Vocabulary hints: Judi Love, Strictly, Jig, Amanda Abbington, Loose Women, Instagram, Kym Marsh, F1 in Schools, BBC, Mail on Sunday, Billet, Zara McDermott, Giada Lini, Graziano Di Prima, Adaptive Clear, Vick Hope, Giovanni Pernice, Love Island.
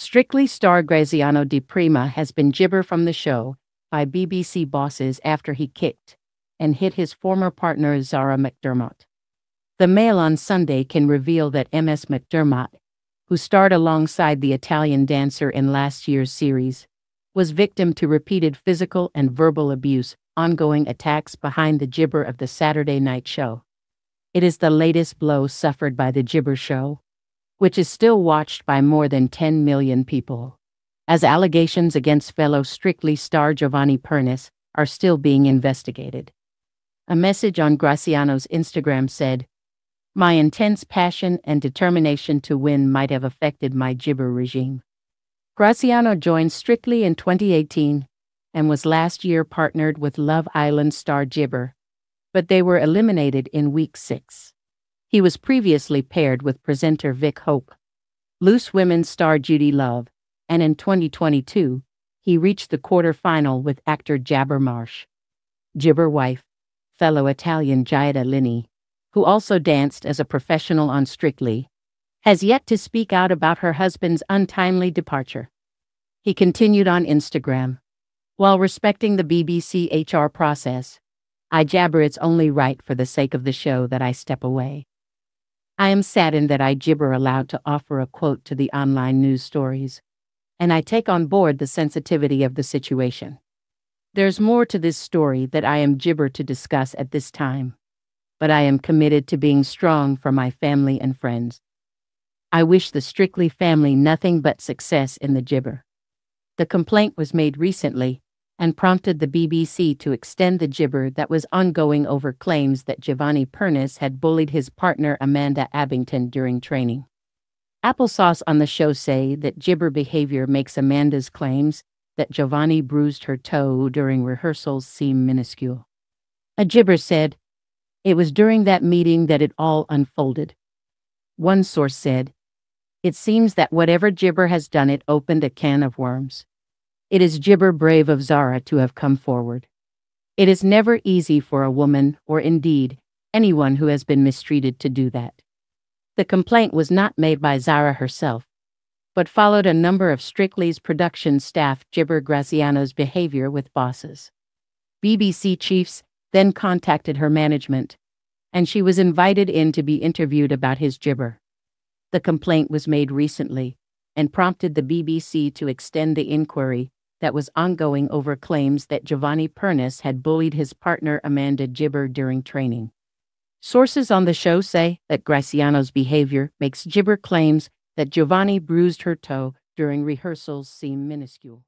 Strictly star Graziano Di Prima has been gibbered from the show by BBC bosses after he kicked and hit his former partner Zara McDermott. The Mail on Sunday can reveal that Ms. McDermott, who starred alongside the Italian dancer in last year's series, was victim to repeated physical and verbal abuse, ongoing attacks behind the gibber of the Saturday night show. It is the latest blow suffered by the gibber show, which is still watched by more than 10 million people, as allegations against fellow Strictly star Giovanni Pernice are still being investigated. A message on Graziano's Instagram said, "My intense passion and determination to win might have affected my gibber regime." Graziano joined Strictly in 2018 and was last year partnered with Love Island star Gibber, but they were eliminated in week 6. He was previously paired with presenter Vick Hope, Loose Women star Judi Love, and in 2022, he reached the quarterfinal with actor Kym Marsh. Gibber wife, fellow Italian Giada Lini, who also danced as a professional on Strictly, has yet to speak out about her husband's untimely departure. He continued on Instagram, "While respecting the BBC HR process, I jabber it's only right for the sake of the show that I step away. I am saddened that I gibber allowed to offer a quote to the online news stories, and I take on board the sensitivity of the situation. There's more to this story that I am gibber to discuss at this time, but I am committed to being strong for my family and friends. I wish the Strictly family nothing but success in the gibber." The complaint was made recently and prompted the BBC to extend the gibber that was ongoing over claims that Giovanni Pernice had bullied his partner Amanda Abbington during training. Applesauce on the show say that gibber behavior makes Amanda's claims that Giovanni bruised her toe during rehearsals seem minuscule. A gibber said, "It was during that meeting that it all unfolded." One source said, "It seems that whatever gibber has done it opened a can of worms. It is gibber brave of Zara to have come forward. It is never easy for a woman, or indeed, anyone who has been mistreated to do that." The complaint was not made by Zara herself, but followed a number of Strictly's production staff gibber Graziano's behavior with bosses. BBC chiefs then contacted her management, and she was invited in to be interviewed about his gibber. The complaint was made recently and prompted the BBC to extend the inquiry that was ongoing over claims that Giovanni Pernice had bullied his partner Amanda Gibber during training. Sources on the show say that Graziano's behavior makes Gibber claims that Giovanni bruised her toe during rehearsals seem minuscule.